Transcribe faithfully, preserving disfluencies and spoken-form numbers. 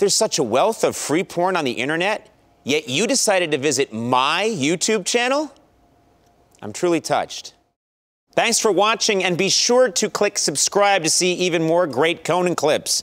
There's such a wealth of free porn on the internet, yet you decided to visit my YouTube channel? I'm truly touched. Thanks for watching, and be sure to click subscribe to see even more great Conan clips.